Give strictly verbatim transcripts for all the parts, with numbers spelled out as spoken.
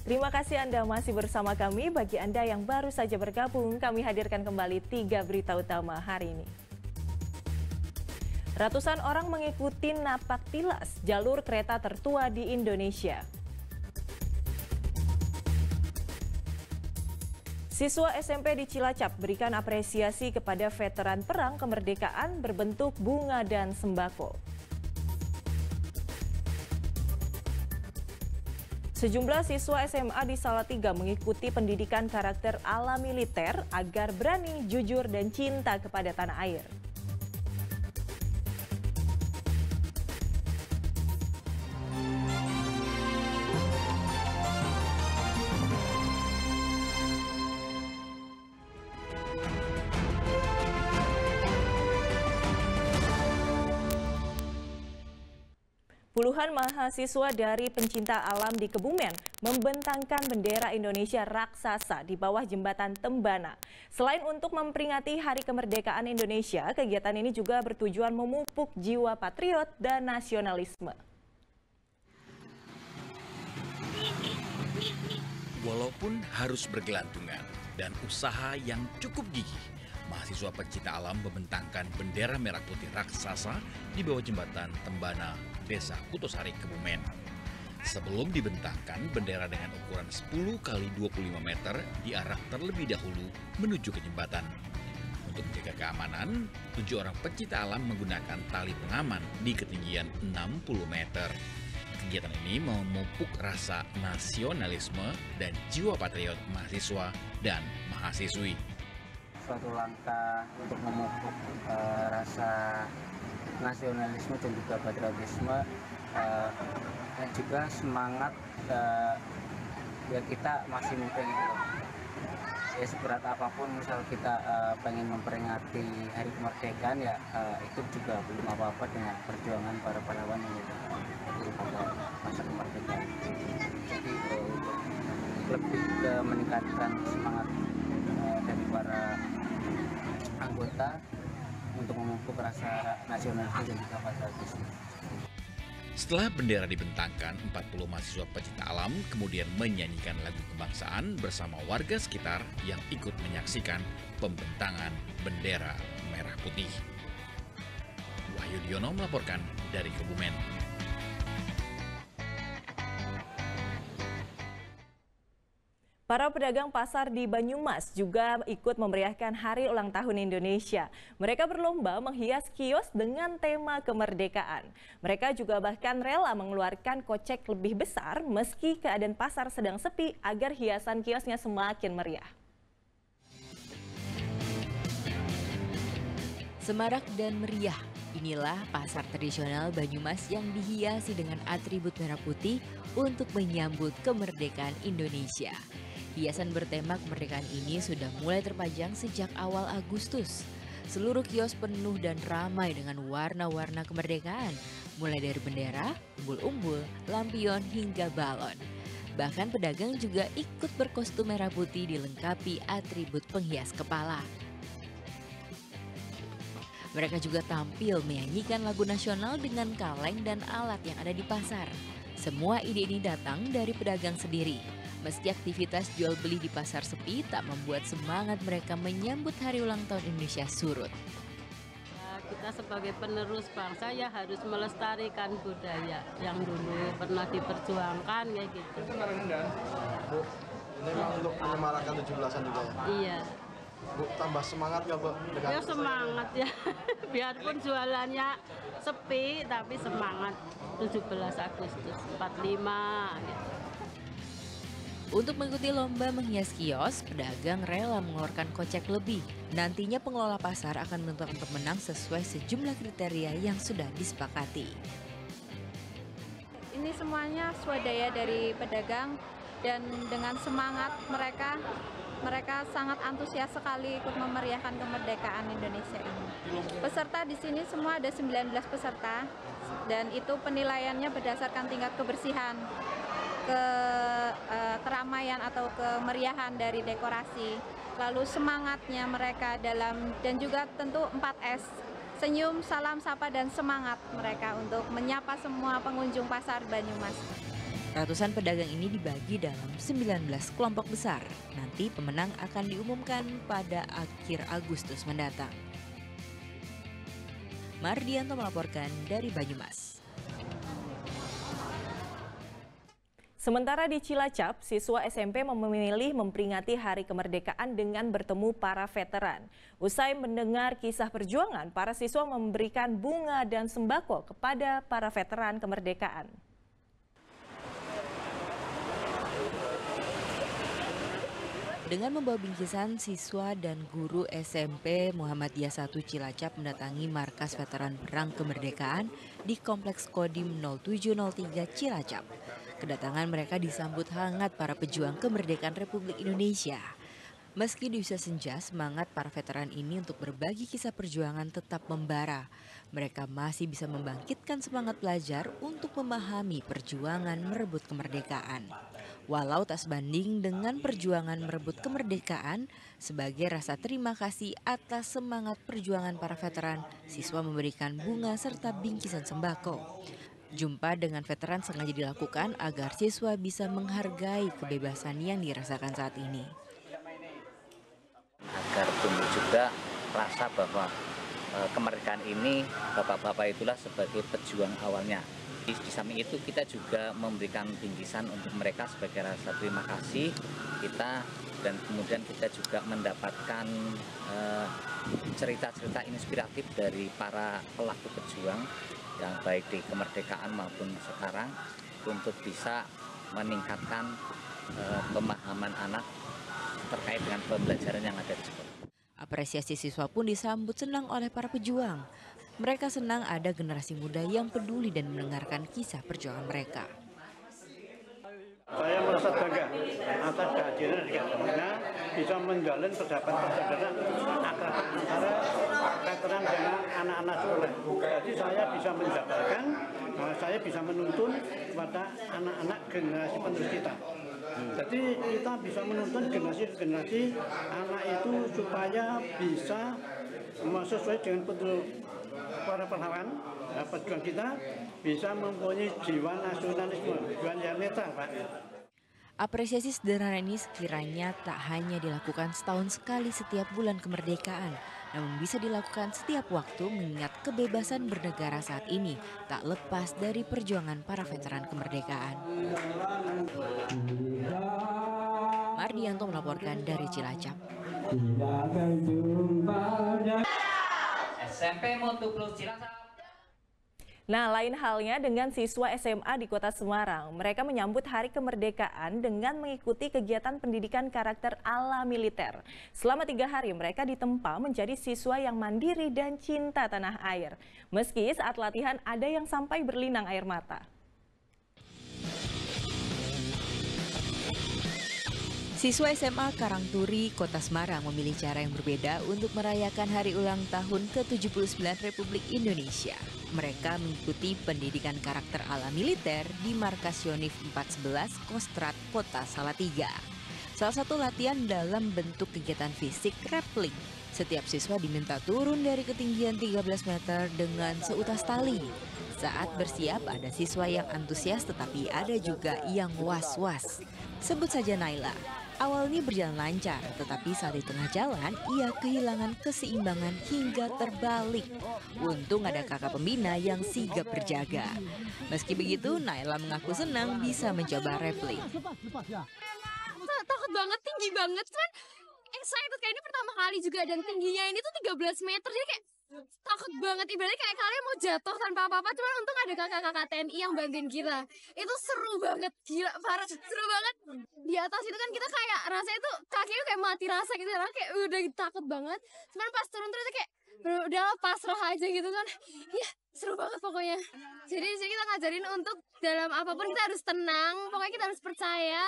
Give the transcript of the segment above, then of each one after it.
Terima kasih Anda masih bersama kami. Bagi Anda yang baru saja bergabung, kami hadirkan kembali tiga berita utama hari ini. Ratusan orang mengikuti napak tilas jalur kereta tertua di Indonesia. Siswa S M P di Cilacap berikan apresiasi kepada veteran perang kemerdekaan berbentuk bunga dan sembako. Sejumlah siswa S M A di Salatiga mengikuti pendidikan karakter ala militer agar berani, jujur, dan cinta kepada tanah air. Puluhan mahasiswa dari pencinta alam di Kebumen membentangkan bendera Indonesia raksasa di bawah jembatan Tembana. Selain untuk memperingati Hari Kemerdekaan Indonesia, kegiatan ini juga bertujuan memupuk jiwa patriot dan nasionalisme. Walaupun harus bergelantungan dan usaha yang cukup gigih, mahasiswa pencinta alam membentangkan bendera merah putih raksasa di bawah jembatan Tembana, Desa Kutosari, Kebumen. Sebelum dibentangkan, bendera dengan ukuran sepuluh kali dua puluh lima meter diarah terlebih dahulu menuju ke jembatan. Untuk menjaga keamanan, tujuh orang pecinta alam menggunakan tali pengaman di ketinggian enam puluh meter. Kegiatan ini memupuk rasa nasionalisme dan jiwa patriot mahasiswa dan mahasiswi. Suatu langkah untuk memupuk uh, rasa nasionalisme dan juga patriotisme, uh, dan juga semangat uh, ya kita masih muda gitu. Ya seberat apapun, misal kita uh, pengen memperingati Hari Kemerdekaan, ya uh, itu juga belum apa-apa dengan perjuangan para pahlawan yang kita pada masa kemerdekaan. Jadi uh, lebih ke meningkatkan semangat uh, dari para anggota untuk memupuk rasa nasional dan juga patriotisme. Setelah bendera dibentangkan, empat puluh mahasiswa pecinta alam kemudian menyanyikan lagu kebangsaan bersama warga sekitar yang ikut menyaksikan pembentangan bendera merah putih. Wahyu Diono melaporkan dari Kebumen. Para pedagang pasar di Banyumas juga ikut memeriahkan Hari Ulang Tahun Indonesia. Mereka berlomba menghias kios dengan tema kemerdekaan. Mereka juga bahkan rela mengeluarkan kocek lebih besar meski keadaan pasar sedang sepi agar hiasan kiosnya semakin meriah. Semarak dan meriah, inilah pasar tradisional Banyumas yang dihiasi dengan atribut merah putih untuk menyambut kemerdekaan Indonesia. Hiasan bertema kemerdekaan ini sudah mulai terpajang sejak awal Agustus. Seluruh kios penuh dan ramai dengan warna-warna kemerdekaan, mulai dari bendera, umbul-umbul, lampion, hingga balon. Bahkan pedagang juga ikut berkostum merah putih dilengkapi atribut penghias kepala. Mereka juga tampil menyanyikan lagu nasional dengan kaleng dan alat yang ada di pasar. Semua ide ini datang dari pedagang sendiri. Meski aktivitas jual-beli di pasar sepi, tak membuat semangat mereka menyambut Hari Ulang Tahun Indonesia surut. Kita sebagai penerus bangsa ya harus melestarikan budaya yang dulu pernah diperjuangkan, kayak gitu. Itu ngerendah, Bu. Ini memang untuk menyemarakan tujuh belasan juga ya? Iya. Bu, tambah semangat nggak, Bu? Ya semangat ya. Biarpun jualannya sepi, tapi semangat. tujuh belas Agustus empat puluh lima, gitu. Untuk mengikuti lomba menghias kios, pedagang rela mengeluarkan kocek lebih. Nantinya pengelola pasar akan menentukan pemenang sesuai sejumlah kriteria yang sudah disepakati. Ini semuanya swadaya dari pedagang dan dengan semangat mereka, mereka sangat antusias sekali ikut memeriahkan kemerdekaan Indonesia ini. Peserta di sini semua ada sembilan belas peserta dan itu penilaiannya berdasarkan tingkat kebersihan, keteramaian atau kemeriahan dari dekorasi, lalu semangatnya mereka dalam, dan juga tentu empat S, senyum, salam, sapa, dan semangat mereka untuk menyapa semua pengunjung pasar Banyumas. Ratusan pedagang ini dibagi dalam sembilan belas kelompok besar. Nanti pemenang akan diumumkan pada akhir Agustus mendatang. Mardianto melaporkan dari Banyumas. Sementara di Cilacap, siswa S M P memilih memperingati Hari Kemerdekaan dengan bertemu para veteran. Usai mendengar kisah perjuangan, para siswa memberikan bunga dan sembako kepada para veteran kemerdekaan. Dengan membawa bingkisan, siswa dan guru S M P Muhammadiyah satu Cilacap mendatangi markas veteran perang kemerdekaan di Kompleks Kodim nol tujuh nol tiga Cilacap. Kedatangan mereka disambut hangat para pejuang kemerdekaan Republik Indonesia. Meski di usia senja, semangat para veteran ini untuk berbagi kisah perjuangan tetap membara. Mereka masih bisa membangkitkan semangat pelajar untuk memahami perjuangan merebut kemerdekaan. Walau tak sebanding dengan perjuangan merebut kemerdekaan, sebagai rasa terima kasih atas semangat perjuangan para veteran, siswa memberikan bunga serta bingkisan sembako. Jumpa dengan veteran sengaja dilakukan agar siswa bisa menghargai kebebasan yang dirasakan saat ini. Agar tumbuh juga rasa bahwa kemerdekaan ini, bapak-bapak itulah sebagai pejuang awalnya. Di samping itu kita juga memberikan bingkisan untuk mereka sebagai rasa terima kasih kita, dan kemudian kita juga mendapatkan cerita-cerita eh, inspiratif dari para pelaku pejuang yang baik di kemerdekaan maupun sekarang untuk bisa meningkatkan eh, pemahaman anak terkait dengan pembelajaran yang ada di sekolah. Apresiasi siswa pun disambut senang oleh para pejuang. Mereka senang ada generasi muda yang peduli dan mendengarkan kisah perjuangan mereka. Saya merasa bangga atas kehadiran di karena bisa menjalin pendapat persaudaraan antara veteran dengan anak-anak sekolah. Jadi saya bisa menjabarkan, saya bisa menuntun kepada anak-anak generasi penerus kita. Jadi kita bisa menuntun generasi-generasi anak itu supaya bisa sesuai dengan petunjuk para pahlawan, pejuang kita bisa mempunyai jiwa nasionalisme, jiwa yang netral, Pak. Apresiasi sederhana ini sekiranya tak hanya dilakukan setahun sekali setiap bulan kemerdekaan, namun bisa dilakukan setiap waktu mengingat kebebasan bernegara saat ini tak lepas dari perjuangan para veteran kemerdekaan. Mardianto melaporkan dari Cilacap. Nah, lain halnya dengan siswa S M A di Kota Semarang. Mereka menyambut Hari Kemerdekaan dengan mengikuti kegiatan pendidikan karakter ala militer. Selama tiga hari mereka ditempa menjadi siswa yang mandiri dan cinta tanah air. Meski saat latihan ada yang sampai berlinang air mata. Siswa S M A Karangturi, Kota Semarang memilih cara yang berbeda untuk merayakan hari ulang tahun ke tujuh puluh sembilan Republik Indonesia. Mereka mengikuti pendidikan karakter ala militer di markas Yonif empat belas Kostrad, Kota Salatiga. Salah satu latihan dalam bentuk kegiatan fisik rappelling. Setiap siswa diminta turun dari ketinggian tiga belas meter dengan seutas tali. Saat bersiap ada siswa yang antusias tetapi ada juga yang was-was. Sebut saja Naila. Awalnya berjalan lancar, tetapi saat di tengah jalan, ia kehilangan keseimbangan hingga terbalik. Untung ada kakak pembina yang sigap berjaga. Meski begitu, Naila mengaku senang bisa mencoba rappelling. Takut banget, tinggi banget. Cuman excited kayak ini pertama kali juga, dan tingginya ini tuh tiga belas meter, jadi kayak takut banget. Ibaratnya kayak kalian mau jatuh tanpa apa-apa, cuman untung ada kakak-kakak T N I yang bantuin kita. Itu seru banget, gila, parah, seru banget. Di atas itu kan kita kayak rasanya itu kakinya kayak mati rasa gitu, kayak udah takut banget. Cuman pas turun terus kayak udah pasrah aja gitu kan. Ya, seru banget pokoknya. Jadi di sini kita ngajarin untuk dalam apapun kita harus tenang, pokoknya kita harus percaya.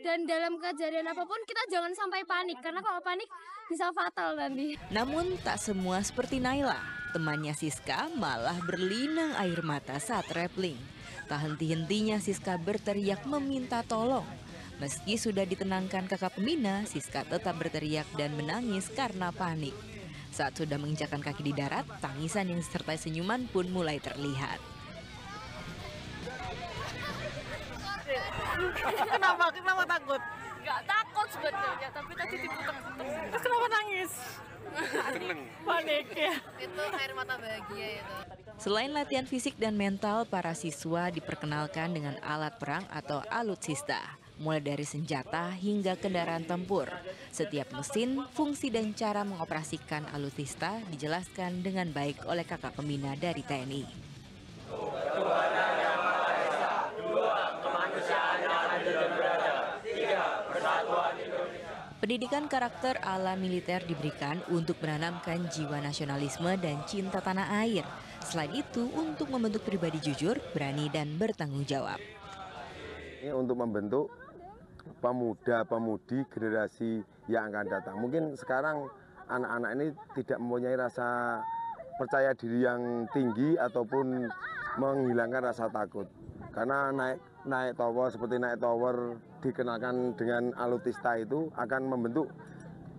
Dan dalam kejadian apapun kita jangan sampai panik, karena kalau panik bisa fatal nanti. Namun tak semua seperti Naila. Temannya Siska malah berlinang air mata saat rappelling. Tak henti-hentinya Siska berteriak meminta tolong. Meski sudah ditenangkan kakak pembina, Siska tetap berteriak dan menangis karena panik. Saat sudah menginjakan kaki di darat, tangisan yang disertai senyuman pun mulai terlihat. Kenapa? Kenapa takut? Gak takut sebetulnya, tapi tadi diputer-puter. Terus kenapa nangis? Panik ya. Itu air mata bahagia itu. Selain latihan fisik dan mental, para siswa diperkenalkan dengan alat perang atau alutsista, mulai dari senjata hingga kendaraan tempur. Setiap mesin, fungsi dan cara mengoperasikan alutsista dijelaskan dengan baik oleh kakak pembina dari T N I. Ketuhanan Yang Maha Esa, dua kemanusiaan yang adil dan beradab, tiga persatuan Indonesia. Pendidikan karakter ala militer diberikan untuk menanamkan jiwa nasionalisme dan cinta tanah air. Selain itu, untuk membentuk pribadi jujur, berani dan bertanggung jawab. Ini untuk membentuk pemuda-pemudi generasi yang akan datang. Mungkin sekarang anak-anak ini tidak mempunyai rasa percaya diri yang tinggi ataupun menghilangkan rasa takut. Karena naik naik tower seperti naik tower dikenalkan dengan alutsista itu akan membentuk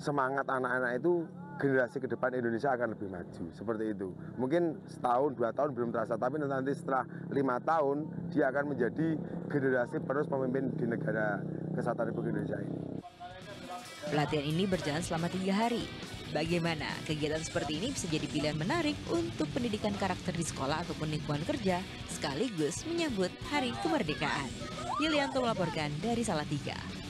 semangat anak-anak itu, generasi ke depan Indonesia akan lebih maju, seperti itu. Mungkin setahun, dua tahun belum terasa, tapi nanti setelah lima tahun dia akan menjadi generasi penerus pemimpin di negara kesatuan Republik Indonesia ini. Pelatihan ini berjalan selama tiga hari. Bagaimana kegiatan seperti ini bisa jadi pilihan menarik untuk pendidikan karakter di sekolah ataupun lingkungan kerja, sekaligus menyambut Hari Kemerdekaan. Yulianto melaporkan dari Salatiga.